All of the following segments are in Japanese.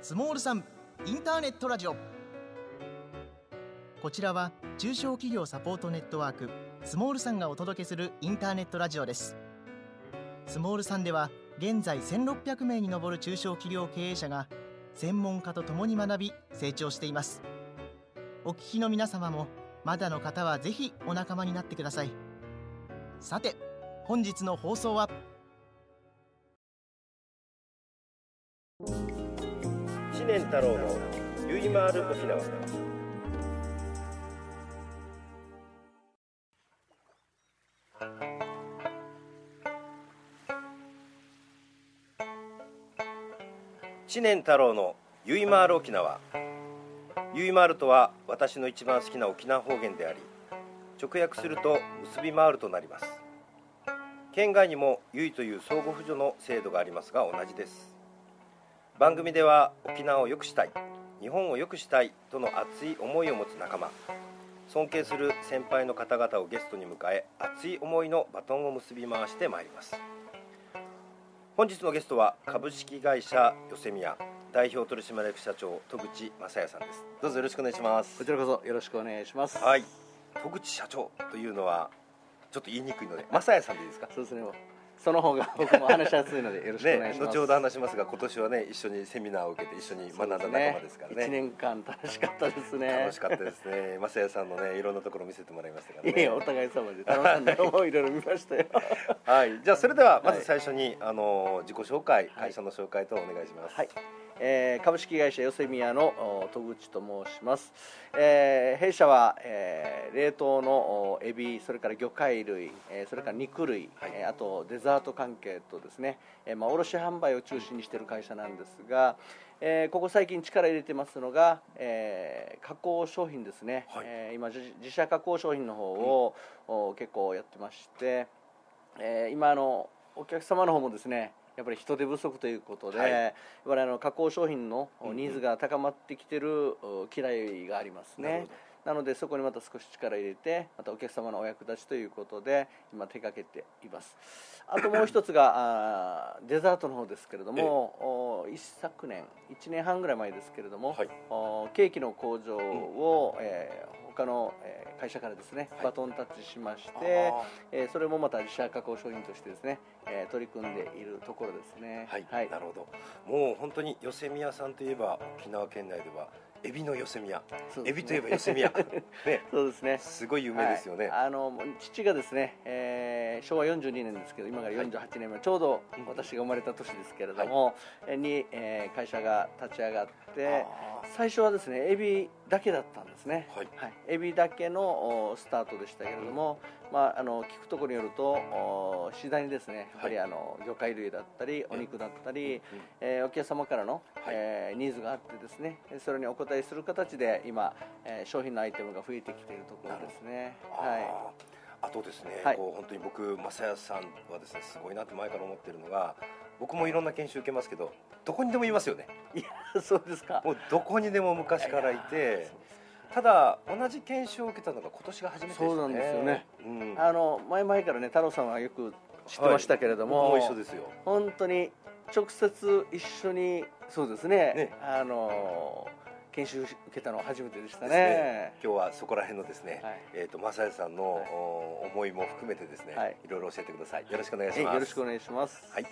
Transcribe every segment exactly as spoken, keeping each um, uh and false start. スモールさんインターネットラジオ。こちらは中小企業サポートネットワークスモールさんがお届けするインターネットラジオです。スモールさんでは現在せんろっぴゃくめいに上る中小企業経営者が専門家と共に学び成長しています。お聞きの皆様もまだの方はぜひお仲間になってください。さて本日の放送は知念太郎のゆいまる沖縄。知念太郎のゆいまる沖縄。ゆいまるとは私の一番好きな沖縄方言であり、直訳すると結び回るとなります。県外にもゆいという相互扶助の制度がありますが同じです。番組では沖縄を良くしたい、日本を良くしたいとの熱い思いを持つ仲間、尊敬する先輩の方々をゲストに迎え、熱い思いのバトンを結び回してまいります。本日のゲストは株式会社よせみや代表取締役社長戸口正也さんです。どうぞよろしくお願いします。こちらこそよろしくお願いします。はい、戸口社長というのはちょっと言いにくいので正也さんでいいですか。そうですね、その方が僕も話しやすいのでよろしくお願いします、ね、後ほど話しますが、今年はね一緒にセミナーを受けて一緒に学んだ仲間ですからね。いちねんかん楽しかったですね。楽しかったですね。正也さんのねいろんなところ見せてもらいましたからね。いやお互い様で楽しんだと思ういろいろ見ましたよはい、じゃあそれではまず最初に、はい、あの自己紹介、はい、会社の紹介とお願いします。はい、えー、株式会社よせみやの戸口と申します、えー、弊社は、えー、冷凍のエビ、それから魚介類、えー、それから肉類、はい、えー、あとデザート関係とですね、えーまあ、卸販売を中心にしている会社なんですが、えー、ここ最近力入れてますのが、えー、加工商品ですね、はい、えー、今自社加工商品の方を、うん、結構やってまして、えー、今のお客様の方もですねやっぱり人手不足ということで、はい、我々の加工商品のニーズが高まってきてる嫌いがありますね。なのでそこにまた少し力入れて、またお客様のお役立ちということで今手掛けています。あともう一つがあデザートの方ですけれども、一昨年いちねんはんぐらい前ですけれども、はい、ケーキの工場を、うん、えー他の会社からですねバトンタッチしまして、はい、それもまた自社加工商品としてですね取り組んでいるところですね。はい、はい、なるほど。もう本当によせみやさんといえば沖縄県内ではエビのよせみや、ね、エビといえばよせみや、ね、そうですね、すごい有名ですよね、はい、あの父がですね、えー、しょうわよんじゅうにねんですけど今からよんじゅうはちねんまえ、はい、ちょうど私が生まれた年ですけれども、はい、に、えー、会社が立ち上がって、最初はですねエビだけだったんですね、はいはい、エビだけのスタートでしたけれども、うん、まあ、あの聞くところによると次第にですねやっぱりあの、はい、魚介類だったりお肉だったり、うん、えー、お客様からの、はい、えー、ニーズがあってですねそれにお応えする形で今、えー、商品のアイテムが増えてきているところですね。はい。あとですね、はい、こう本当に僕正也さんはですねすごいなって前から思ってるのが、僕もいろんな研修受けますけどどこにでもいますよね。いやそうですか。もうどこにでも昔からいて、いやいやただ同じ研修を受けたのが今年が初めてですね。そうなんですよね、うん、あの前々からね太郎さんはよく知ってましたけれども、はい、僕も一緒ですよ。本当に直接一緒にそうですね、ね、あのー研修受けたのは初めてでした ね, ね今日はそこら辺のですね、はい、えー、と正也さんの、はい、思いも含めてですね、はい、いろいろ教えてください。よろしくお願いします。よろしくお願いします、はい、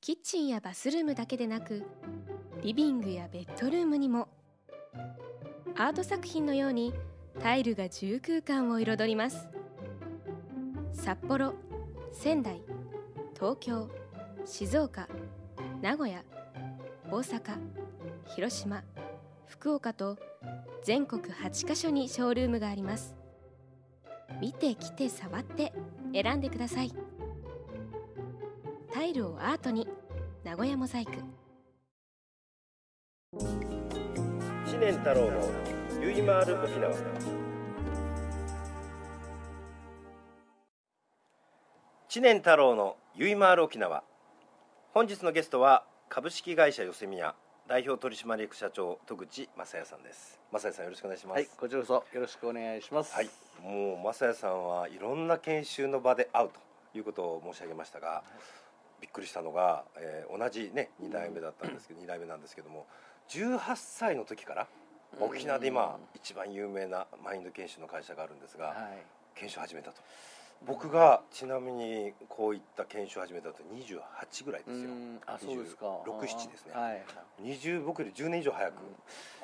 キッチンやバスルームだけでなくリビングやベッドルームにもアート作品のようにタイルが住空間を彩ります。札幌、仙台、東京、静岡、名古屋、大阪、広島、福岡と全国はちかしょにショールームがあります。見て来て触って選んでください。タイルをアートに、名古屋モザイク。知念太郎のゆいまる沖縄。知念太郎のゆいまる沖縄。本日のゲストは株式会社よせみや代表取締役社長戸口正也さんです。正也さんよろしくお願いします。はい、こちらこそよろしくお願いします。はい、もう正也さんはいろんな研修の場で会うということを申し上げましたが、びっくりしたのが、えー、同じねに代目だったんですけど、に代目なんですけども、じゅうはっさいの時から沖縄で今一番有名なマインド研修の会社があるんですが、はい、研修始めたと。僕がちなみにこういった研修始めたとにじゅうはちぐらいですよ。あ、そうですか。にじゅうろく、ななですね、はい、にじゅう僕よりじゅうねん以上早くこ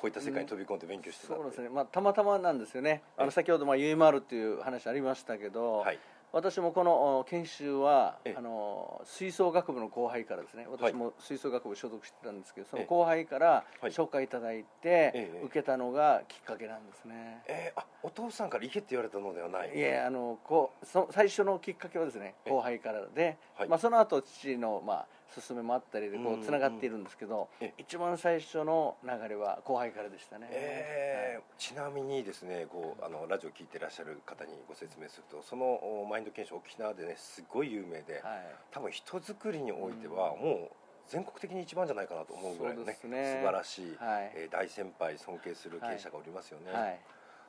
ういった世界に飛び込んで勉強してた、うん、そうですね、まあ、たまたまなんですよね。あの先ほどまあ ユーエムアール っていう話ありましたけど、はい、私もこの研修はあの吹奏楽部の後輩からですね、私も吹奏楽部所属してたんですけど、その後輩から紹介いただいて受けたのがきっかけなんですね。えー、あ、お父さんから行けって言われたのではない。いや、あのこうそ最初のきっかけはですね後輩からで、はい、まあ、その後父のまあ勧めもあったりでこうつながっているんですけど、一番最初の流れは後輩からでしたね。えーはい、ちなみにですね、こうあのラジオ聞いてらっしゃる方にご説明すると、そのマインド研修沖縄でねすごい有名で、はい、多分人づくりにおいてはもう全国的に一番じゃないかなと思うぐらいの ね, ね素晴らしい、はい、えー、大先輩尊敬する経営者がおりますよね。はいはい、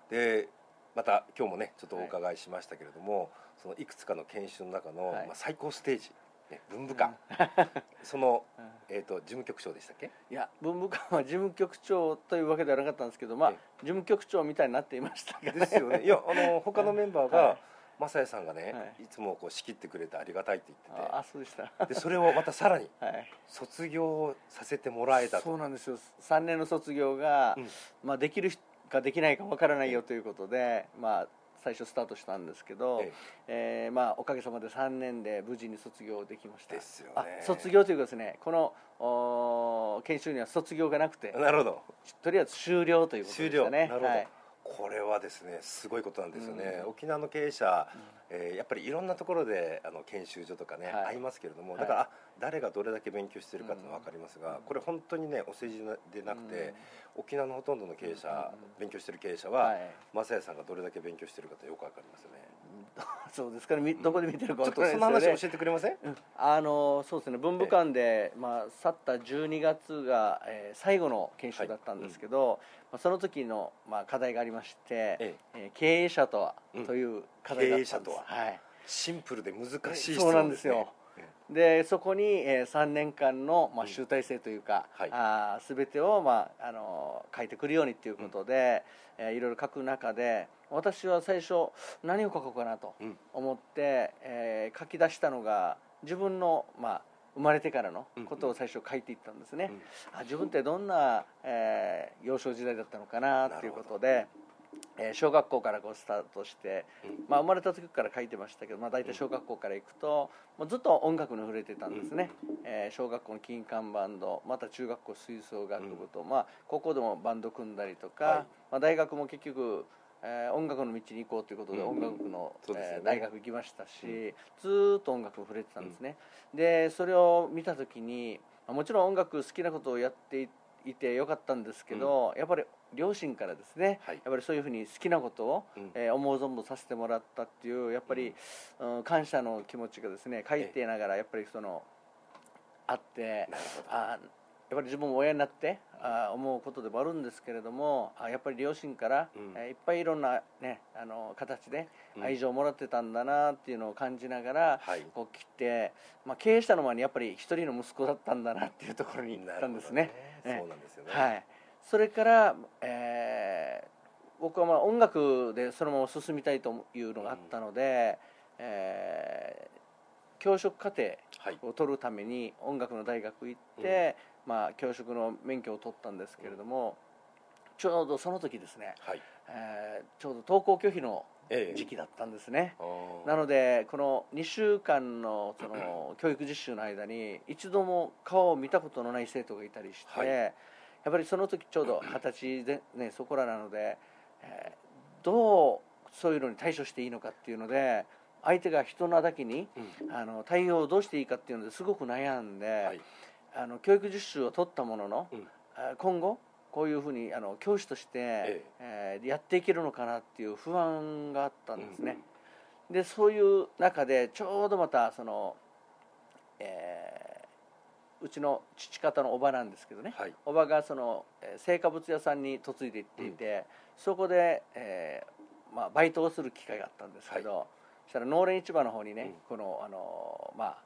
でまた今日もねちょっとお伺いしましたけれども、はい、そのいくつかの研修の中の、はい、まあ、最高ステージ文部官、うん、その、えー、と事務局長でしたっけ。いや、文部官は事務局長というわけではなかったんですけど、まあ、事務局長みたいになっていましたが、ね、ですよね。いや、あの他のメンバーが、はい、マサヤさんがね、はい、いつもこう仕切ってくれてありがたいって言ってて、ああそうでしたでそれをまたさらに卒業させてもらえたと。そうなんですよ。さんねんの卒業が、うん、まあ、できるかできないかわからないよということで、まあ最初スタートしたんですけど、えええーまあ、おかげさまでさんねんで無事に卒業できましたですよ、ね、あ、卒業というかですね、この研修には卒業がなくて、なるほど、とりあえず終了ということでしたね。終了、なるほど、はい、これはですねすごいことなんですよね。うん、沖縄の経営者、うん、えー、やっぱりいろんなところであの研修所とかね、はい、ありますけれども、だから、はい、誰がどれだけ勉強しているかというのは分かりますが、うん、これ本当にねお世辞でなくて、うん、沖縄のほとんどの経営者、うん、勉強している経営者は、はい、マサヤさんがどれだけ勉強しているかとよく分かりますよね。うん、そうですから、どこで見てるか分からないですよね。ちょっとその話教えてくれません？うん、あのそうですね、文部館で、まあ、去ったじゅうにがつが、えー、最後の研修だったんですけど、はい、うん、まあ、その時の、まあ、課題がありまして、ええ、経営者とは、うん、という課題だったんです。経営者とは、はい、シンプルで難しい質問ですね。そうなんですよ。でそこに、えー、さんねんかんの、まあ、集大成というか、うん、はい、あ全てを、まあ、あの書いてくるようにということで、うん、えー、いろいろ書く中で私は最初何を書こうかなと思って、うん、えー、書き出したのが自分の、まあ、生まれてからのことを最初書いていったんですね。うんうん、あ、自分ってどんな、えー、幼少時代だったのかなということで、えー、小学校からこうスタートして、まあ、生まれた時から書いてましたけど、まあ、大体小学校から行くともうずっと音楽に触れてたんですね。えー、小学校の金管バンド、また中学校吹奏楽部と、まあ、高校でもバンド組んだりとか、はい、まあ、大学も結局、えー、音楽の道に行こうということで音楽の、うん、えー、大学行きましたし、ずっと音楽に触れてたんですね。うん、でそれを見た時にもちろん音楽好きなことをやっていていてよかったんですけど、うん、やっぱり両親からですね、はい、やっぱりそういうふうに好きなことを、うん、えー、思う存分させてもらったっていうやっぱり、うん、感謝の気持ちがですね書いてながらやっぱりそのあって、あやっぱり自分も親になって、うん、あ思うことでもあるんですけれども、あやっぱり両親から、うん、えー、いっぱいいろんな、ね、あの形で愛情をもらってたんだなっていうのを感じながら、うん、はい、こう来て、まあ、経営者の前にやっぱり一人の息子だったんだなっていうところに行ったんですね。そうなんですよね。はい、それから、えー、僕はまあ音楽でそのまま進みたいというのがあったので、うん、えー、教職課程を取るために音楽の大学行って、うん、まあ、教職の免許を取ったんですけれども、うん、ちょうどその時ですね、はい、えー、ちょうど登校拒否の時期だったんですね。ええ、なのでこのにしゅうかん の, その教育実習の間に一度も顔を見たことのない生徒がいたりして、はい、やっぱりその時ちょうどはたちで、ね、そこらなので、えー、どうそういうのに対処していいのかっていうので相手が人なだけに、うん、あの対応をどうしていいかっていうのですごく悩んで、はい、あの教育実習を取ったものの、うん、今後こういうふうにあの教師として、えええー、やっていけるのかなっていう不安があったんですね。うん、でそういう中でちょうどまたその、えー、うちの父方のおばなんですけどね、はい、おばがその製菓物屋さんに嫁いでいっていて、うん、そこで、えーまあ、バイトをする機会があったんですけど、はい、そしたら農連市場の方にね、うん、このあのまあ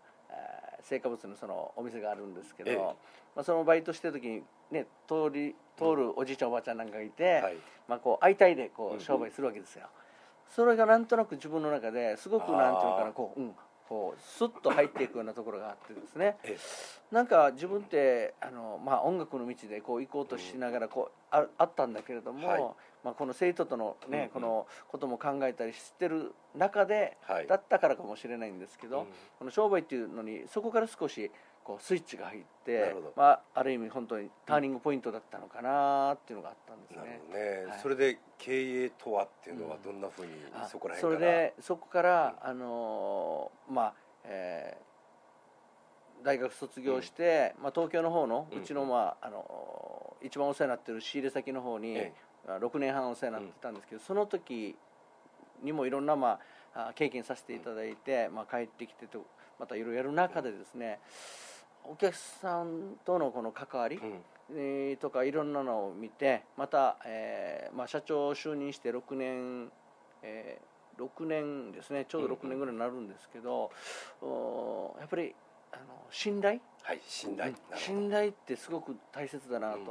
成果物のそのお店があるんですけど、ええ、まあ、そのバイトしてる時にね、通り通るおじいちゃんおばあちゃんなんかがいて、うん、はい、まあ、こう相対でこう商売するわけですよ、うんうん、それがなんとなく自分の中ですごくなんていうのかな、こう、うん、こうスッと入っていくようなところがあってですね、ええ、なんか自分ってあの、まあ、音楽の道でこう行こうとしながらこう、うん、あ, あったんだけれども、はい、まあ、この生徒との、ね、うん、このことも考えたりしてる中で、はい、だったからかもしれないんですけど、うん、この商売っていうのにそこから少しこうスイッチが入って、まあ、ある意味本当にターニングポイントだったのかなっていうのがあったんです ね,、うん、なるほどね、はい、それで経営とはっていうのはどんなふうに、うん、そこら辺からそれでそこから、うん、あのまあえー、大学卒業して、うん、まあ、東京の方のうちの、まあ、あの一番お世話になってる仕入れ先の方に、ええ、ろくねんはんお世話になってたんですけど、うん、その時にもいろんな、まあ、経験させていただいて、うん、まあ、帰ってきてとまたいろいろやる中でですね、うん、お客さんとのこの関わり、うん、とかいろんなのを見てまた、えーまあ、社長就任してろくねん、えーろくねんですね、ちょうどろくねんぐらいになるんですけど、うん、やっぱりあの信頼、はい、信頼、信頼ってすごく大切だなと、うん、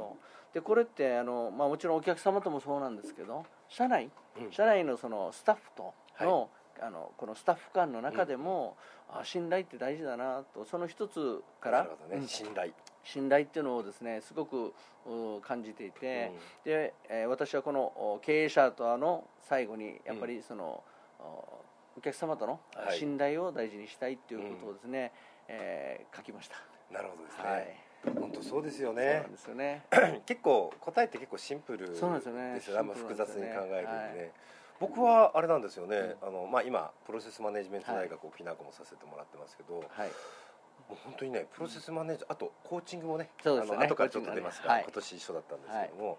でこれってあの、まあ、もちろんお客様ともそうなんですけど社内、うん、社内のそのスタッフとの、はい、あのこのスタッフ間の中でも、うん、あ信頼って大事だなと、その一つから、なるほどね、信頼、うん、信頼っていうのをですねすごく感じていて、うん、で、えー、私はこの経営者との最後にやっぱりその、うん、お客様との信頼を大事にしたいということをですね、はい、えー、書きました。なるほどですね、はい、本当そうですよ ね, そうですよね結構答えって結構シンプルですよ ね, ですよね、あんま複雑に考えるんで、ね、はい、僕はあれなんですよね、うん、あのまあ、今プロセスマネジメント大学沖縄校もさせてもらってますけど、はい、もう本当にねプロセスマネージャー、うん、あとコーチングも ね, そうですね、あの後からちょっと出ますが、ね、はい、今年一緒だったんですけども、はい、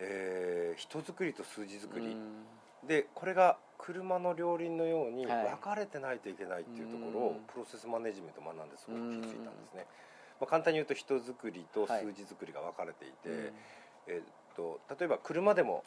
えー、人作りと数字作りでこれが車の両輪のように分かれてないといけないっていうところをプロセスマネジメントを学んですごく気づいたんですね。まあ、簡単に言うと人作りと数字作りが分かれていて、はい、えっと例えば車でも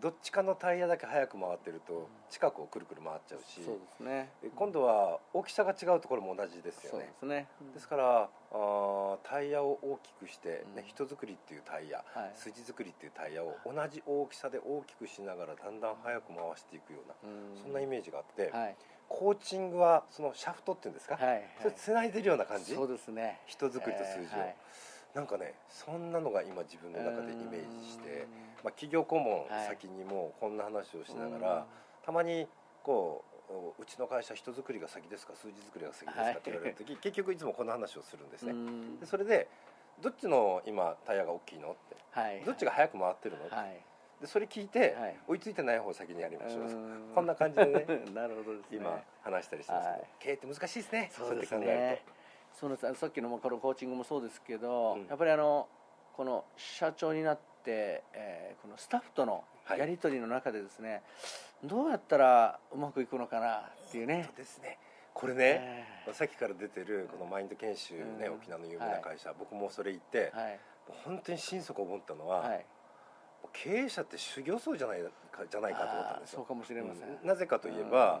どっちかのタイヤだけ速く回ってると近くをくるくる回っちゃうし、そうですね、今度は大きさが違うところも同じですよね。そうですね、ですからあタイヤを大きくして、ね、人作りっていうタイヤ、はい、数字作りっていうタイヤを同じ大きさで大きくしながらだんだん速く回していくような、うん、そんなイメージがあって、はい、コーチングはそのシャフトっていうんですか、はいはい、それつないでるような感じ、そうですね、人作りと数字を、えーはい、なんかねそんなのが今自分の中でイメージして、まあ、企業顧問先にもこんな話をしながら、はい、たまにこううちの会社人作りが先ですか数字作りが先ですかって言われる時、はい、結局いつもこの話をするんですね。でそれでどっちの今タイヤが大きいのって、はい、どっちが速く回ってるのって、はい、でそれ聞いて、はい、追いついてない方を先にやりましょう、こんな感じでねなるほどですね、今話したりしてますけど、はい、経営って難しいですね。そうですね、そうですね、さっきのこのコーチングもそうですけど、うん、やっぱりあのこの社長になって、えー、このスタッフとのやり取りの中でですね、はい、どうやったらうまくいくのかなっていうね。本当ですね。これね、えー、さっきから出てるこのマインド研修ね、うん、沖縄の有名な会社、はい、僕もそれ行って、はい、本当に心底思ったのは、はい、経営者って修行僧じゃないかじゃないかと思ったんですよ。そうかもしれません、うん、なぜかといえば、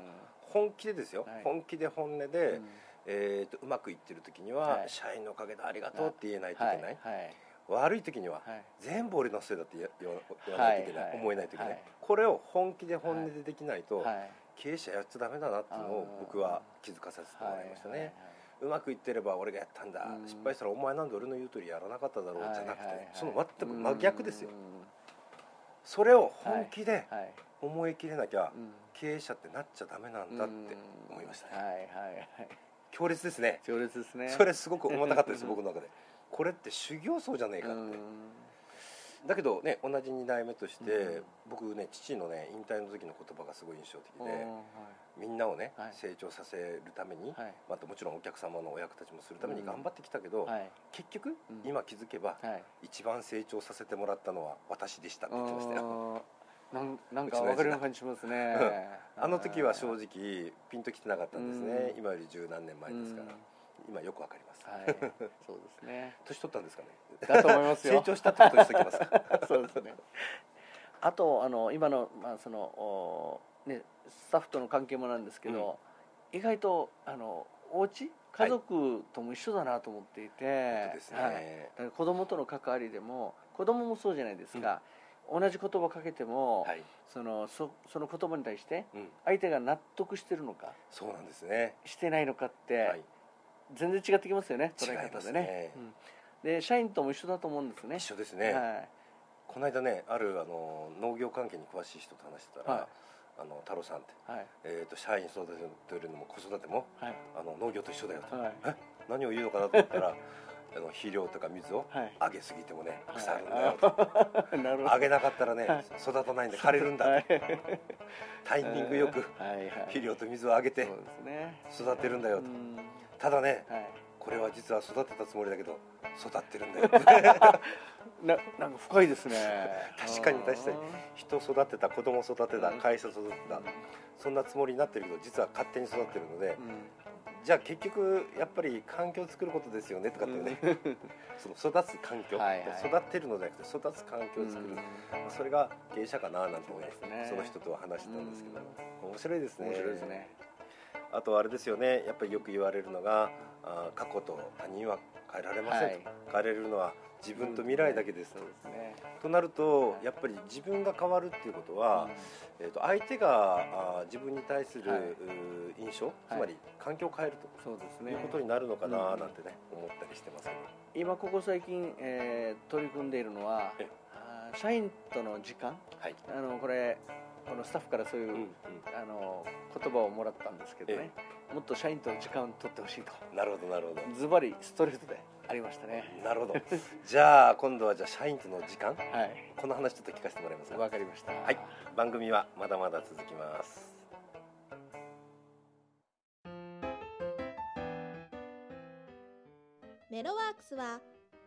うん、本気でですよ、はい、本気で本音で、うん、えーと、うまくいってる時には、はい、社員のおかげでありがとうって言えないといけない、はいはい、悪い時には、はい、全部俺のせいだって言わないといけない、はいはい、思えないといけない、はい、これを本気で本音でできないと、はい、経営者やっちゃダメだなっていうのを僕は気づかさせてもらいましたね、はいはいはい、うまくいってれば俺がやったんだ、うん、失敗したらお前なんで俺の言う通りやらなかっただろうじゃなくて、はいはいはい、その全く真逆ですよ。それを本気で思い切れなきゃ、はいはい、経営者ってなっちゃダメなんだって思いましたね、はいはいはい、強烈ですね、強烈ですね。それすごく重たかったです僕の中でこれって修行僧じゃねえかって。だけどね同じにだいめとして、うん、僕ね父のね引退の時の言葉がすごい印象的で、はい、みんなをね、はい、成長させるために、はい、またもちろんお客様のお役立ちもするために頑張ってきたけど、うん、結局、うん、今気づけば、はい、一番成長させてもらったのは私でしたって言ってましたよ。なんなんか分かるような感じしますねあの時は正直ピンときてなかったんですね、うん、今より十何年前ですから、うん、今よくわかります、はい、そうですね年取ったんですかね。だと思いますよ成長したってことにしておきますそうですねあとあの今の、まあそのね、スタッフとの関係もなんですけど、うん、意外とあのお家家族とも一緒だなと思っていて、はいですね、はい、だから子供との関わりでも子供もそうじゃないですか、うん、同じ言葉かけても、はい、その、そ、その言葉に対して相手が納得してるのか、うん、そうなんですね、してないのかって、はい、全然違ってきますよね、捉え方でね、うん、で社員とも一緒だと思うんですね。一緒ですね、はい、この間ね、あるあの農業関係に詳しい人と話してたら、はい、あの太郎さんって、はい、えー、と社員育てるのも子育ても、はい、あの農業と一緒だよと、はい、え何を言うのかなと思ったらあの肥料とか水をあげすぎてもね、はい、腐るんだよと、はい、なるほど、あげなかったらね、はい、育たないんで枯れるんだと、はい、タイミングよく肥料と水をあげて育てるんだよと、はいはい、ただね、はい、これは実は育てたつもりだけど育ってるんだよな, なんか深いですね確かに確かに人育てた、子供育てた、会社育てた、うん、そんなつもりになってるけど実は勝手に育ってるので、うん、じゃあ結局やっぱり環境を作ることですよねとかってね、うん、その育つ環境、はいはい、育ってるのではなくて育つ環境を作る、うん、まあ、それが経営者かななんて思います、ね、その人とは話したんですけど、うん、面白いですね、面白いですね。あとあれですよね、やっぱりよく言われるのが、あ、過去と他人は変えられませんと、はい、変えられるのは自分と未来だけですと、うん、そうですね、となると、はい、やっぱり自分が変わるっていうことは、うん、えーと、相手があ自分に対する、はい、印象、はい、つまり環境を変えると、そうですね、いうことになるのかななんてね、うん、思ったりしてます。今ここ最近、えー、取り組んでいるのはあ社員との時間、はい、あのこれこのスタッフからそういう、うんうん、あの言葉をもらったんですけどね、もっと社員との時間を取ってほしいと。なるほどなるほど、ズバリストレートでありましたね。なるほどじゃあ今度はじゃあ社員との時間、はい、この話ちょっと聞かせてもらえますか。わかりました、はい、番組はまだまだ続きます。メロワークスは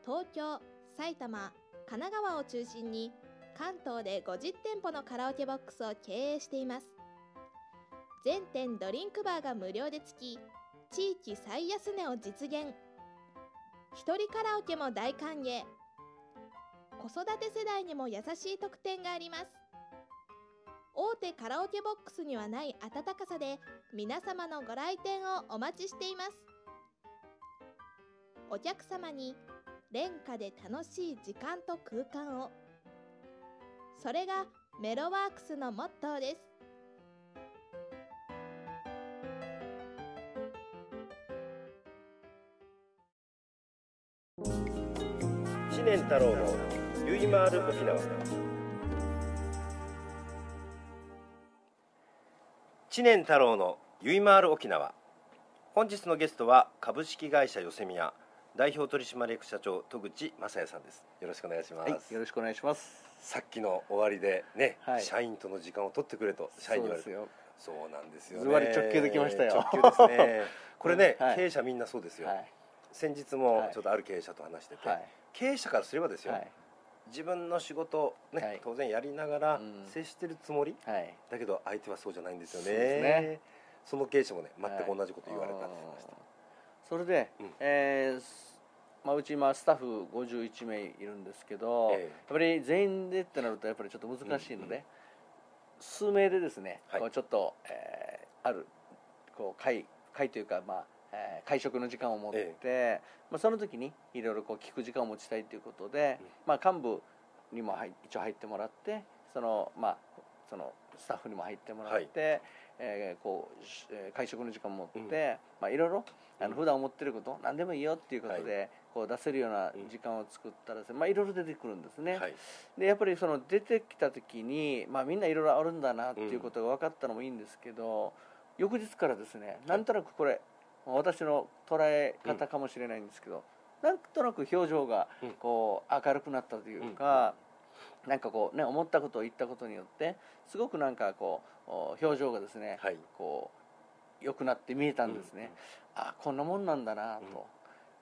東京、埼玉、神奈川を中心に関東でごじゅってんぽのカラオケボックスを経営しています。全店ドリンクバーが無料でつき、地域最安値を実現。一人カラオケも大歓迎。子育て世代にも優しい特典があります。大手カラオケボックスにはない温かさで皆様のご来店をお待ちしています。お客様に廉価で楽しい時間と空間を、それがメロワークスのモットーです。知念太郎のゆいまーる沖縄。知念太郎のゆいまーる沖縄。本日のゲストは株式会社よせみや代表取締役社長戸口雅也さんです。よろしくお願いします、はい、よろしくお願いします。さっきの終わりでね、はい、社員との時間を取ってくれと社員に言われて、そうなんですよね、ズバリ直球できましたよ。直球ですねこれね、うん、はい、経営者みんなそうですよ、はい、先日もちょっとある経営者と話してて、はい、経営者からすればですよ、はい、自分の仕事、ね、はい、当然やりながら接してるつもり、はい、だけど相手はそうじゃないんですよね、 そうですね。その経営者もね、全く同じこと言われたって言いました、はい、それで、うん、えーまあ、うち今スタッフごじゅういちめいいるんですけど、ええ、やっぱり全員でってなるとやっぱりちょっと難しいので、うんうん、数名でですね、はい、こうちょっと、えー、あるこう 会, 会というか、まあえー、会食の時間を持って、ええ、まあ、その時にいろいろこう聞く時間を持ちたいということで、うん、まあ、幹部にも一応入ってもらって、その、まあ、そのスタッフにも入ってもらって、はい、えー、こう会食の時間を持って、うん、まあ、いろいろあの普段思ってること、うん、何でもいいよっていうことで、はい、こう出せるような時間を作ったらですね、まあ、いろいろ出てくるんですね、はい、でやっぱりその出てきた時に、まあ、みんないろいろあるんだなっていうことが分かったのもいいんですけど、うん、翌日からですね、なんとなくこれ、はい、私の捉え方かもしれないんですけど、うん、なんとなく表情がこう明るくなったというか、うんうん、なんかこうね、思ったことを言ったことによってすごくなんかこう表情がですね、はい、こう良くなって見えたんですね、うんうん、あ、こんなもんなんだなと、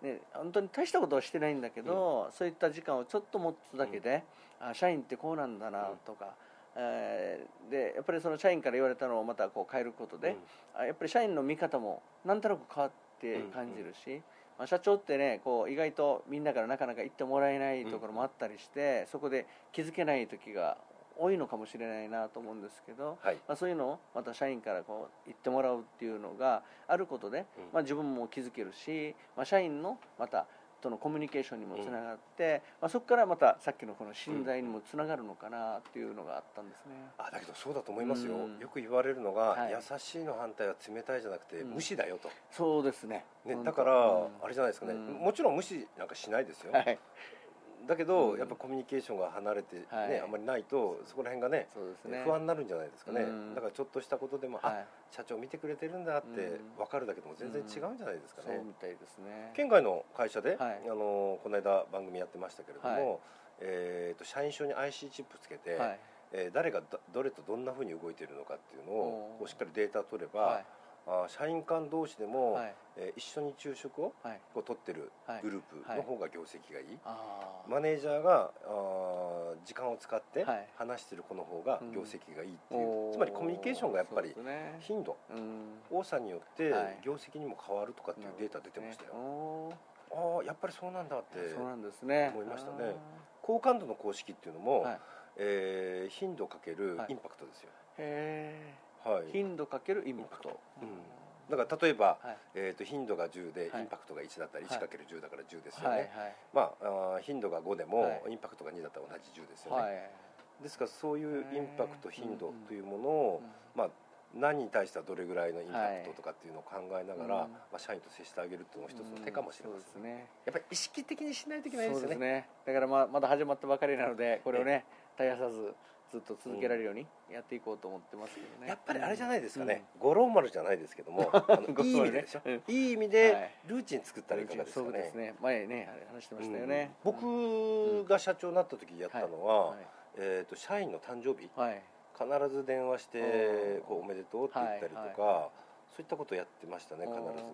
うんね、本当に大したことはしてないんだけど、うん、そういった時間をちょっと持つだけで、うん、あ、社員ってこうなんだなとか、うん、えー、でやっぱりその社員から言われたのをまたこう変えることで、うん、やっぱり社員の見方もなんとなく変わって感じるし、うんうん、まあ、社長ってね、こう意外とみんなからなかなか言ってもらえないところもあったりして、そこで気づけない時が多いのかもしれないなと思うんですけど、はい、まあ、そういうのをまた社員からこう言ってもらうっていうのがあることで、うん、まあ、自分も気づけるし、まあ、社員のまたとのコミュニケーションにもつながって、うん、まあ、そこからまたさっきのこの信頼にもつながるのかなっていうのがあったんですね。あ、だけどそうだと思いますよ、うん、よく言われるのが、はい、優しいの反対は冷たいじゃなくて、うん、無視だよと。そうです ね, ねだから、うん、あれじゃないですかね、うん、もちろん無視なんかしないですよ、はい、だけど、うん、やっぱコミュニケーションが離れて、ね、はい、あんまりないとそこら辺が ね, ね不安になるんじゃないですかね、うん、だからちょっとしたことでも、はい、あ、社長見てくれてるんだって分かるだけでも全然違うんじゃないですかね、うん、そうみたいですね。県外の会社で、はい、あのこの間番組やってましたけれども、はい、えー、と社員証に アイシー チップつけて、はい、えー、誰がどれとどんなふうに動いているのかっていうのをこうしっかりデータ取れば、はい、あ、社員間同士でも、はい、えー、一緒に昼食をこう取ってるグループの方が業績がいい、はいはい、あ、マネージャーがあー時間を使って話してる子の方が業績がいいっていう、うん、つまりコミュニケーションがやっぱり頻度、ね、うん、多さによって業績にも変わるとかっていうデータ出てましたよ、はい、ああ、やっぱりそうなんだって思いましたね。好感度の公式っていうのも、はい、えー、頻度かけるインパクトですよ、はい、へー、はい、頻度かけるインパクト、うん、だから例えば、はい、えー、と頻度がじゅうでインパクトがいちだったら いちかけるじゅう だからじゅうですよね、はいはい、まあ、あ、頻度がごでもインパクトがにだったら同じじゅうですよね、はい、ですからそういうインパクト頻度というものを、まあ、何に対してはどれぐらいのインパクトとかっていうのを考えながら、はい、まあ、社員と接してあげるっていうのも一つの手かもしれません、うん、ね、やっぱり意識的にしないといけないですよ ね, そうですね。だから ま, まだ始まったばかりなのでこれをね絶やさずずっと続けられるようにやっていこうと思ってますけどね、うん、やっぱりあれじゃないですかね、うん、五郎丸じゃないですけどもあのいい意味ででしょ、うん、いい意味でルーチン作ったらいかがですかね。そうですね、前ね話してましたよね、うん、僕が社長になった時やったのは、うん、はいはい、えー、と社員の誕生日、はい、必ず電話してこうおめでとうって言ったりとか、はいはい、そういったことをやってましたね。必ず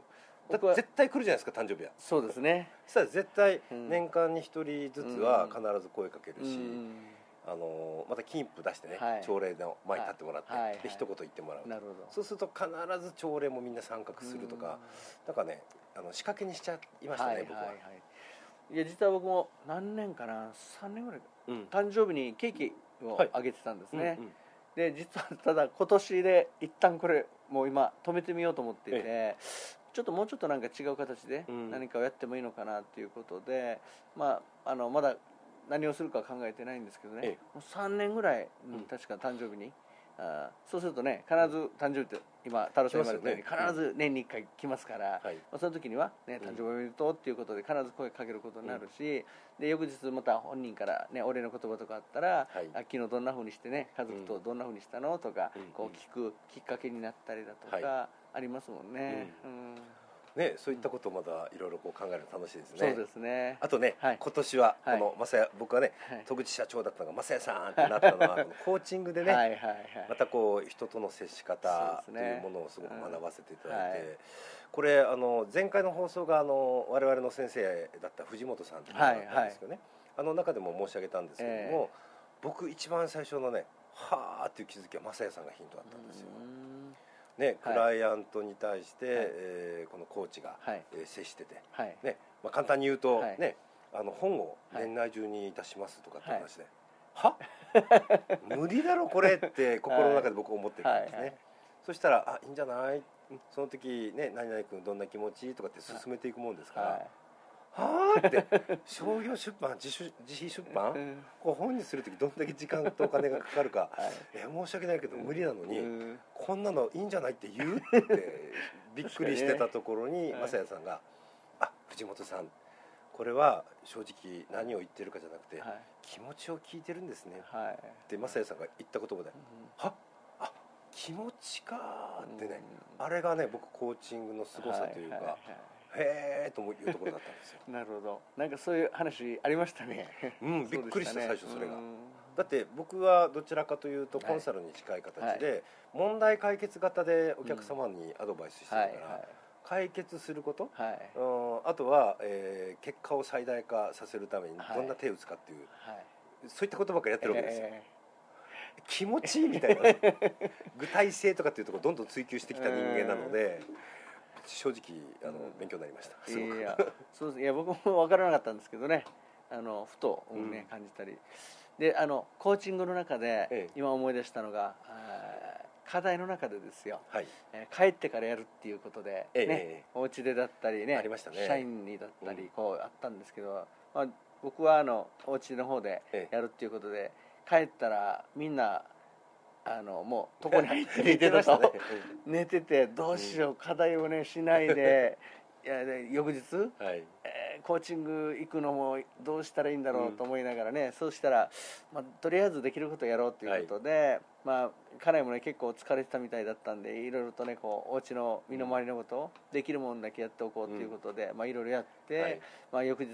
だから絶対来るじゃないですか、誕生日は。そうですね、そしたら絶対年間にひとりずつは必ず声かけるし、うんうん、あのまた金一封出してね、はい、朝礼の前に立ってもらって、はい、で一言言ってもらう、なるほど、そうすると必ず朝礼もみんな参画するとか、なんかね、あの仕掛けにしちゃいましたね、はい、僕は、はい、いや実は僕も何年かなさんねんぐらい、うん、誕生日にケーキをあげてたんですね、はい、うんうん、で実はただ今年で一旦これもう今止めてみようと思っていて、ええ、ちょっともうちょっとなんか違う形で何かをやってもいいのかなっていうことで、うん、まあ、あのまだ何をするか考えてないんですけどね、ええ、もうさんねんぐらい確か誕生日に、うん、あ、そうするとね必ず誕生日って今太郎さん言われたように必ず年にいっかい来ますから、はい、まあ、その時には、ね、誕生日おめでとうっていうことで必ず声かけることになるし、うん、で翌日また本人から、ね、お礼の言葉とかあったら、はい、あ、昨日どんな風にしてね家族とどんな風にしたのとか、うん、こう聞くきっかけになったりだとかありますもんね、はい、うん、ね、そういったことをまだいろいろ考えるの楽しいですね。そうですね。あとね、はい、今年はこの雅也、僕はね、はい、戸口社長だったのが雅也さんってなったのはこのコーチングでね、はいはいはい、またこう人との接し方というものをすごく学ばせていただいて、ね、うん、はい、これあの前回の放送があの我々の先生だった藤本さんというのだったんですけどね、はいはい、あの中でも申し上げたんですけれども、えー、僕一番最初のねはーっていう気づきは雅也さんがヒントだったんですよね、クライアントに対して、はい、えー、このコーチが、はい、えー、接してて、はい、ね、まあ、簡単に言うと、はい、ね、あの本を年内中に出しますとかって話で、はい、は無理だろこれって心の中で僕思ってたんですね、はいはいはい、そしたらあいいんじゃないその時、ね、何々君どんな気持ちとかって進めていくもんですから、はいはい、はーって商業出版自主自費出版こう本にするときどんだけ時間とお金がかかるか、はい、え申し訳ないけど無理なのにこんなのいいんじゃないって言うってびっくりしてたところに雅也さんが「あ、藤本さんこれは正直何を言ってるかじゃなくて、はい、気持ちを聞いてるんですね」って雅也さんが言った言葉で「はっあ気持ちか」ってね、あれがね僕コーチングのすごさというか。はいはいはい、へーというところだったんですよなるほど、なんかそういう話ありましたねうん、びっくりした、ね、最初それがだって僕はどちらかというとコンサルに近い形で、はい、問題解決型でお客様にアドバイスしてるから、うん、はいはい、解決すること、はい、うん、あとは、えー、結果を最大化させるためにどんな手を打つかっていう、はい、そういったことばっかりやってるわけですよ、えー、気持ちいいみたいな具体性とかっていうところをどんどん追求してきた人間なので正直あの、うん、勉強になりましたすごく。いや、そうです。いや僕も分からなかったんですけどね、あのふと、ね、うん、感じたりであのコーチングの中で今思い出したのが、ええ、課題の中でですよ、はい、えー、帰ってからやるっていうことで、ね、ええ、お家でだったりね、ありましたね、社員にだったりこうあったんですけど、うん、まあ、僕はあのお家の方でやるっていうことで、ええ、帰ったらみんなあのもう床に入って寝てましたね寝ててどうしよう、うん、課題をねしないでいや翌日、はい、えー、コーチング行くのもどうしたらいいんだろうと思いながらね、うん、そうしたら、まあ、とりあえずできることをやろうということで、はい、まあ、家内もね結構疲れてたみたいだったんで、いろいろとねこうお家の身の回りのことをできるもんだけやっておこうということで、うん、まあ、いろいろやって、はい、まあ、翌日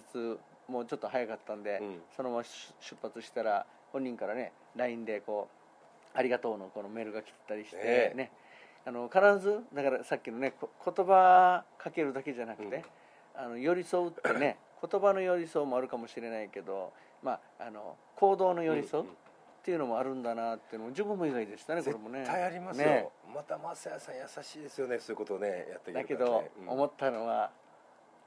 もうちょっと早かったんで、うん、そのまま出発したら本人からね ライン でこうありがとうのこのメールが来てたりしてね。ね、あの必ずだからさっきのね言葉かけるだけじゃなくて、うん、あの寄り添うってね言葉の寄り添うもあるかもしれないけど、まあ、あの行動の寄り添うっていうのもあるんだなっていうのも自分も意外でしたね。これもね絶対ありますよ、ね、またマサヤさん優しいですよね、そういうことをねやっているから、ね、だけど、うん、思ったのは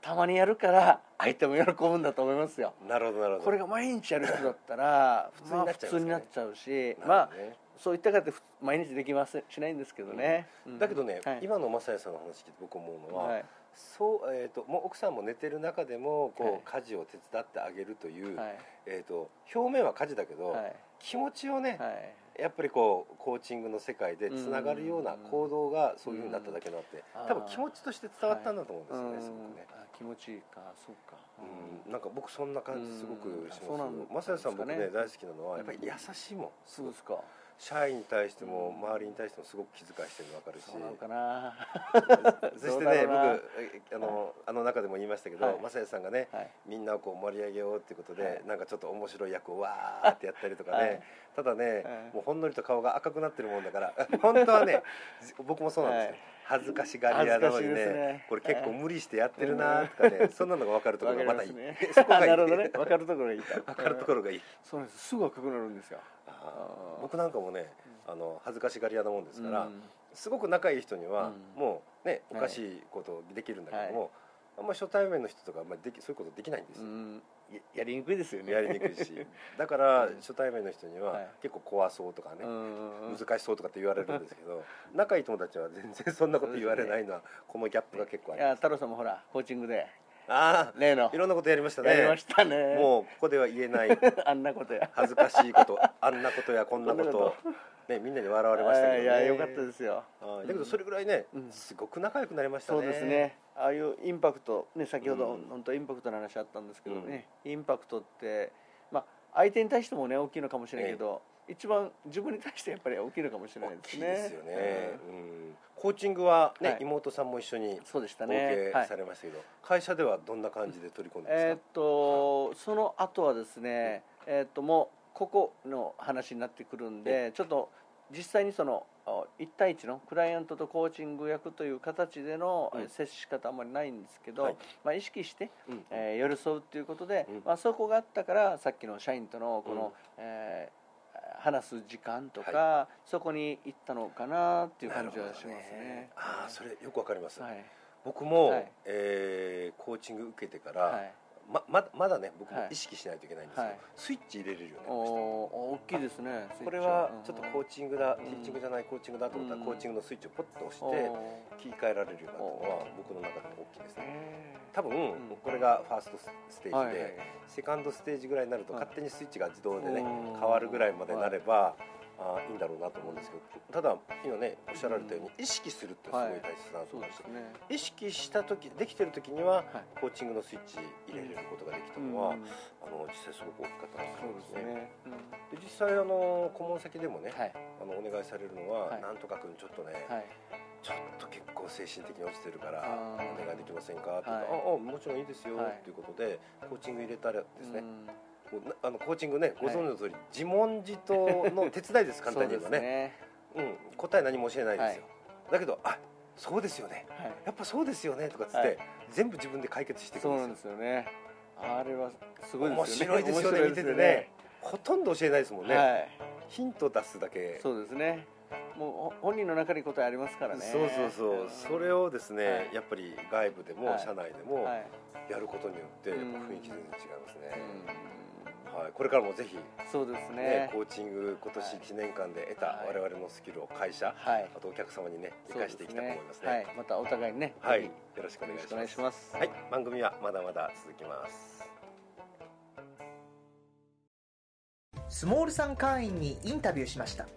たまにやるから相手も喜ぶんだと思いますよ。なるほどなるほど。これが毎日やる人だったら普通になっちゃう、ね、まあ、普通になっちゃうし、ね、まあそういった方って毎日できませんしないんですけどね、うん、だけどね、はい、今のマサヤさんの話聞いて僕思うのは、はい、そうえー、ともう奥さんも寝てる中でもこう、はい、家事を手伝ってあげるという、はい、えー、と表面は家事だけど、はい、気持ちをね、はい、やっぱりこうコーチングの世界でつながるような行動がそういう風になっただけなって、うん、多分気持ちとして伝わったんだと思うんですよね、はい、すごくね、あ、気持ちいいか、そうか、うん、なんか僕そんな感じすごくします。マサヤさん僕ね大好きなのはやっぱり優しいもん、そうですか、社員に対しても周りに対してもすごく気遣いしてるの分かるし、そうなのかなそしてね僕あの、あの中でも言いましたけど、はい、マサヤさんがね、はい、みんなをこう盛り上げようっていうことで、はい、なんかちょっと面白い役をわーってやったりとかね、はい、ただね、はい、もうほんのりと顔が赤くなってるもんだから本当はね僕もそうなんですよ、はい、恥ずかしがり屋なのに ね, ねこれ結構無理してやってるなとかね、はい、そんなのが分かるところがまたいい、ね、そこがいいなるほどね、分かるところがいい分かるところがいい、そうなんです、すぐ赤くなるんですよ。あ、僕なんかもね、うん、あの恥ずかしがり屋なもんですから、うん、すごく仲いい人には、うん、もうねおかしいことできるんだけども、はい、あんまり初対面の人とかあんまりできそういうことできないんですよ、うん、や, やりにくいですよね、やりにくいしだから初対面の人には、はい、結構怖そうとかね、うん、難しそうとかって言われるんですけど仲いい友達は全然そんなこと言われないのは、ね、このギャップが結構あります。いや太郎さんもほらコーチングでああ例のいろんなことやりましたね。やりましたね。もうここでは言えないあんなことや恥ずかしいことあんなことやこんなことねみんなで笑われましたけどね。いや良かったですよ。だけどそれぐらいね、うん、すごく仲良くなりましたね。そうですね。ああいうインパクトね先ほど、うん、本当インパクトの話あったんですけどね、うん、インパクトってまあ相手に対してもね大きいのかもしれないけど、ええ、一番自分に対してやっぱり大きいのかもしれないですね。大きいですよね。うんうんコーチングは、ねはい、妹さんも一緒に受け、ね、されましたけど、はい、会社ではどんな感じで取り込んでますか。えー、っと、はい、その後はですね、えー、っともうここの話になってくるんでちょっと実際にそのいち対いちのクライアントとコーチング役という形での接し方あんまりないんですけど、はいまあ、意識して、うんえー、寄り添うということで、うんまあ、そこがあったからさっきの社員とのこの、うんえー話す時間とか、はい、そこに行ったのかなっていう感じはします ね, ねああそれよくわかります、はい、僕も、はいえー、コーチング受けてから、はい ま, ま, まだね僕も意識しないといけないんですけど、はい、スイッチ入れれるようになりました。お大きいですね。これはちょっとコーチングだ、うん、ティーチングじゃないコーチングだと思ったら、うん、コーチングのスイッチをポッと押して切り替えられるようになったのは僕の中でも大きいですね。多分、うん、これがファーストステージで、はいはいはい、セカンドステージぐらいになると勝手にスイッチが自動でね、はい、変わるぐらいまでなれば、はい、あいいんだろうなと思うんですけど、ただ今ねおっしゃられたように、うん、意識するってすごい大切だと思うんですけど、はいね、意識した時できてる時には、はい、コーチングのスイッチ入れることができたのは、うん、あの実際すごく大きかったなと思うんですね。で実際あの顧問先でもね、はい、あのお願いされるのは、はい、なんとか君ちょっとね、はいちょっと結構精神的に落ちてるからお願いできませんかとか、はい、ああもちろんいいですよということで、はい、コーチング入れたらですね、うん、あのコーチングねご存知の通り、はい、自問自答の手伝いです簡単に言えば ね, うね、うん、答え何も教えないですよ、はい、だけどあそうですよね、はい、やっぱそうですよねとかつって、はい、全部自分で解決していくんですよ。そうなんですよね。あれはすごいですよね。面白いですよね。見ててねほとんど教えないですもんね、はい、ヒント出すだけ。そうですね。もう本人の中に答えありますからね。そうそうそう、それをですね、はい、やっぱり外部でも社内でもやることによってやっぱ雰囲気全然違いますね、うんうん、はい、これからもぜひ、そうですね、コーチング今年いちねんかんで得た我々のスキルを会社、はい、あとお客様にね生かしていきたいと思いますね。はい、またお互いにね、はい、よろしくお願いします。お願いします。はい、番組はまだまだ続きます。スモールさん会員にインタビューしました。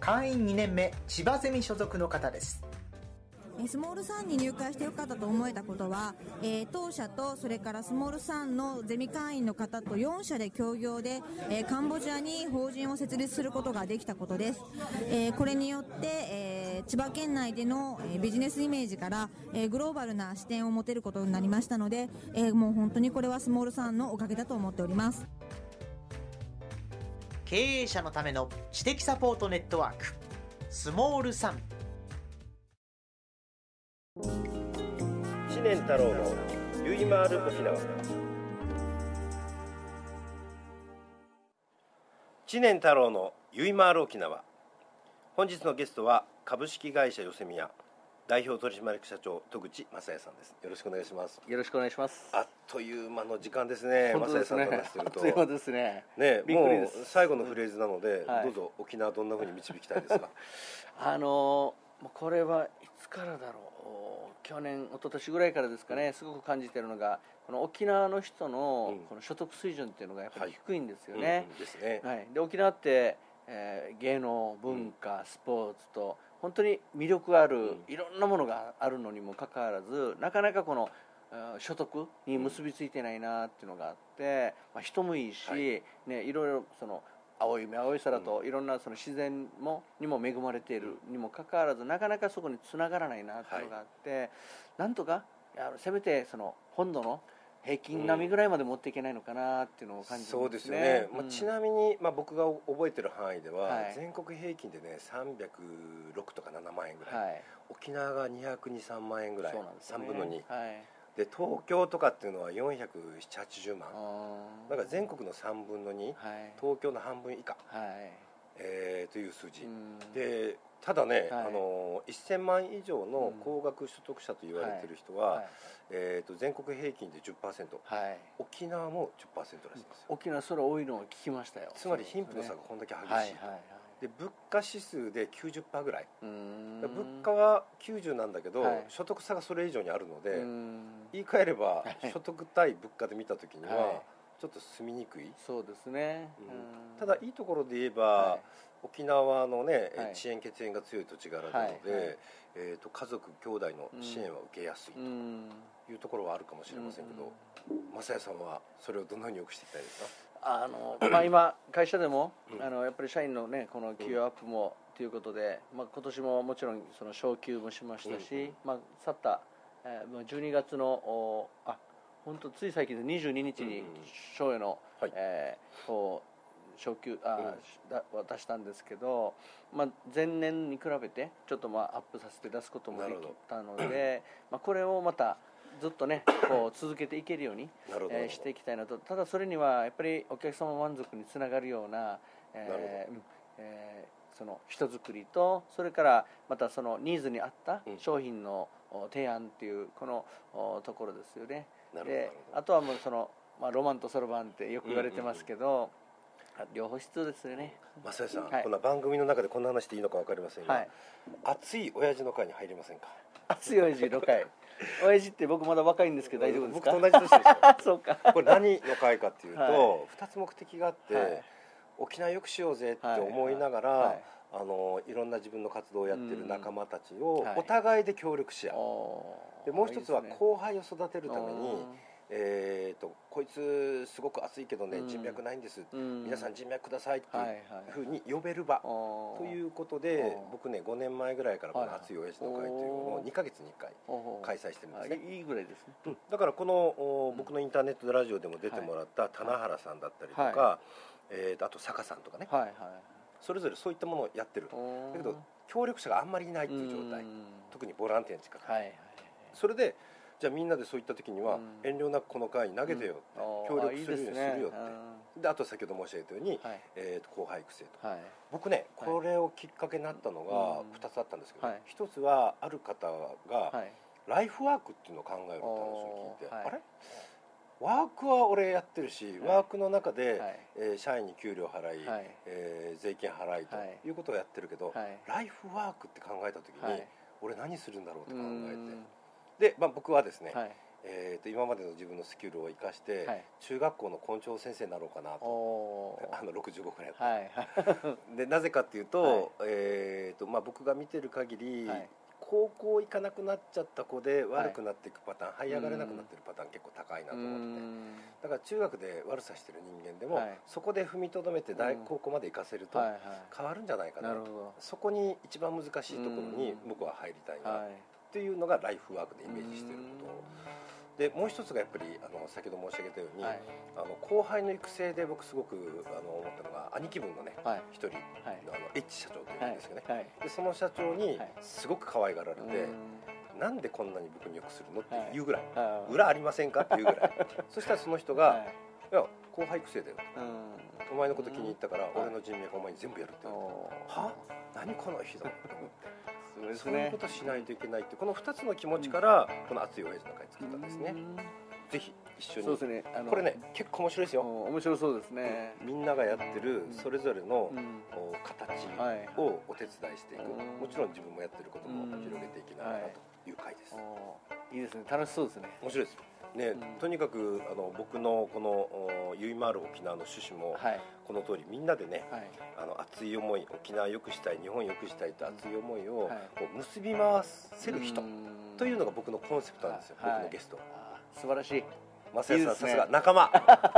会員にねんめ、千葉ゼミ所属の方です。スモールさんに入会してよかったと思えたことは、えー、当社とそれからスモールさんのゼミ会員の方とよんしゃで協業で、えー、カンボジアに法人を設立することができたことです、えー、これによって、えー、千葉県内でのビジネスイメージから、えー、グローバルな視点を持てることになりましたので、えー、もう本当にこれはスモールさんのおかげだと思っております。経営者のための知的サポートネットワーク、スモールさん。知念太郎のゆいまる沖縄。知念太郎のゆいまる沖縄。本日のゲストは株式会社よせみや代表取締役社長戸口正也さんです。よろしくお願いします。よろしくお願いします。あっという間の時間ですね。正也さんと話してると。あっという間ですね。ね、もう最後のフレーズなので、はい、どうぞ沖縄どんな風に導きたいですか。あのこれはいつからだろう。去年一昨年ぐらいからですかね。すごく感じているのがこの沖縄の人のこの所得水準っていうのがやっぱり低いんですよね。で沖縄って、えー、芸能文化、うん、スポーツと本当に魅力ある、うん、いろんなものがあるのにもかかわらずなかなかこの所得に結びついてないなっていうのがあって、まあ、人もいいし、はいね、いろいろその青い目青い空といろんなその自然もにも恵まれているにもかかわらずなかなかそこにつながらないなっていうのがあって、はい、なんとかせめてその本土の平均並みぐらいまで持っていけないのかなっていうのを感じてますね。そうですよね、うん、まあ、ちなみに、まあ、僕が覚えてる範囲では、はい、全国平均でねさんびゃくろくとかななまんえんぐらい、はい、沖縄がにひゃくにじゅうさんまんえんぐらい、ね、さんぶんのに、はい、で東京とかっていうのはよんひゃくはちじゅうまんだから全国のさんぶんのに、はい、東京の半分以下、はいえー、という数字で、ただね、はい、あのせんまんいじょうの高額所得者と言われている人は、うんはいえー、と全国平均で じゅっパーセント、はい、沖縄も じゅっパーセント らしいんですよ。沖縄それ多いのを聞きましたよ。つまり貧富の差がこんだけ激しい、はいはいはい、で物価指数で きゅうじゅっパーセント ぐらい、うーん物価はきゅうじゅうなんだけど、はい、所得差がそれ以上にあるので、うーん言い換えれば所得対物価で見た時には、はい、ちょっと住みにくい。そうですね、うん、ただいいところで言えば、はい、沖縄のね、はい、遅延血縁が強い土地柄なので、はいはいえー、と家族兄弟の支援は受けやすいというところはあるかもしれませんけど、正也さんはそれをどのようによくしていきたいですか。あのまあ、今会社でも、うん、あのやっぱり社員のねこの給与アップもということで、まあ、今年ももちろんその昇給もしましたし、うんうんまあ、去った、えー、じゅうにがつのあ本当つい最近でにじゅうににちに賞への、うんうんはいえー、昇給あ、うん、出したんですけど、まあ、前年に比べてちょっとまあアップさせて出すこともできたので、まあ、これをまたずっとねこう続けていけるようにえしていきたいなと。ただそれにはやっぱりお客様満足につながるようなええその人づくりとそれからまたそのニーズに合った商品の提案っていうこのところですよね。であとはもうそのまあロマンとそろばんってよく言われてますけど両方必要ですよね。正也さん、はい、こんな番組の中でこんな話していいのか分かりませんが、はい、熱い親父の会に入りませんか。熱い親父の会親父って僕まだ若いんですけど大丈夫ですか。僕と同じ年ですよそうか。これ何の会かっていうと、はい、ふたつ目的があって、はい、沖縄よくしようぜって思いながら、はいはい、あのいろんな自分の活動をやってる仲間たちをお互いで協力し合う、はい、でもう一つは後輩を育てるためにえー、とこいつすごく熱いけどね、うん、人脈ないんです、うん、皆さん人脈くださいっていうふうに呼べる場、はいはい、ということで僕ねごねんまえぐらいからこの熱い親父の会というのをにかげつにいっかい開催してるんですね。いいぐらいですね、うん、だからこの僕のインターネットラジオでも出てもらった棚原さんだったりとか、はいえー、とあと坂さんとかね、はいはい、それぞれそういったものをやってる。だけど協力者があんまりいないっていう状態、特にボランティアに近く、はいはい、それでじゃあみんなでそういった時には遠慮なくこの会に投げてよって、うん、協力するようにするよって、あ、いいですね、であと先ほど申し上げたように、はいえー、と後輩育成と、はい、僕ねこれをきっかけになったのがふたつあったんですけど、はい、ひとつはある方がライフワークっていうのを考えるって話を聞いて、はい、あれワークは俺やってるし、はい、ワークの中で、はい、えー、社員に給料払い、はい、えー、税金払いということをやってるけど、はい、ライフワークって考えた時に、はい、俺何するんだろうって考えて、で、まあ、僕はですね、はい、えー、と今までの自分のスキルを生かして、はい、中学校の校長先生になろうかなと、あのろくじゅうごくらいやった、はい、でなぜかっていうと、はい、えーとまあ、僕が見てる限り、はい、高校行かなくなっちゃった子で悪くなっていくパターン、はい、這い上がれなくなってるパターン結構高いなと思ってて、だから中学で悪さしてる人間でも、はい、そこで踏みとどめて大高校まで行かせると変わるんじゃないかなと、はいはい、そこに一番難しいところに僕は入りたいなっていうのがライフワークでイメージしてることで、もう一つがやっぱりあの先ほど申し上げたように、はい、あの後輩の育成で僕すごくあの思ったのが、兄貴分のね、はい、一人、はい、あのエッチ社長というんですけどね、はいはい、でその社長にすごく可愛がられて、はい、なんでこんなに僕に良くするのっていうぐらい、はい、裏ありませんかっていうぐらいそしたらその人が、はい、いや後輩育成だよ、お前のこと気に入ったから俺の人脈お前に全部やるって言われて、は何この人だと思ってそういうことしないといけないって、このふたつの気持ちからこの熱い親父の会作ったんですね。ぜひ一緒に。そうですね、あのこれね結構面白いですよ。面白そうですね。みんながやってるそれぞれの形をお手伝いしていく、もちろん自分もやってることも広げていきながらという会です。いいですね、楽しそうですね。面白いですね、うん、とにかくあの僕のこのゆいまーる沖縄の趣旨も、はい、この通りみんなでね、はい、あの熱い思い、沖縄良くしたい、日本良くしたいと熱い思いを、はい、こう結び回せる人というのが僕のコンセプトなんですよ、はい、僕のゲスト、はい、素晴らしい。マサヤさん、さすが仲間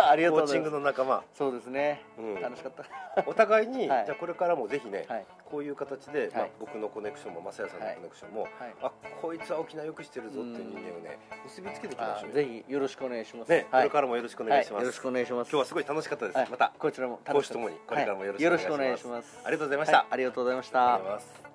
ありがとうございます。コーチングの仲間。そうですね、うん、楽しかったお互いに、はい、じゃあこれからもぜひね、はい、こういう形で、まあ、僕のコネクションもマサヤさんのコネクションも、はい、あこいつは沖縄よくしてるぞっていう人間をね、結びつけていきましょう。ぜひよろしくお願いします、ね、はい、これからもよろしくお願いします、はい、よろしくお願いします。今日はすごい楽しかったです、はい、またこちらも楽しかったです。講師ともにこれからもよろしくお願いします、はい、よろしくお願いします。ありがとうございました、はい、ありがとうございました。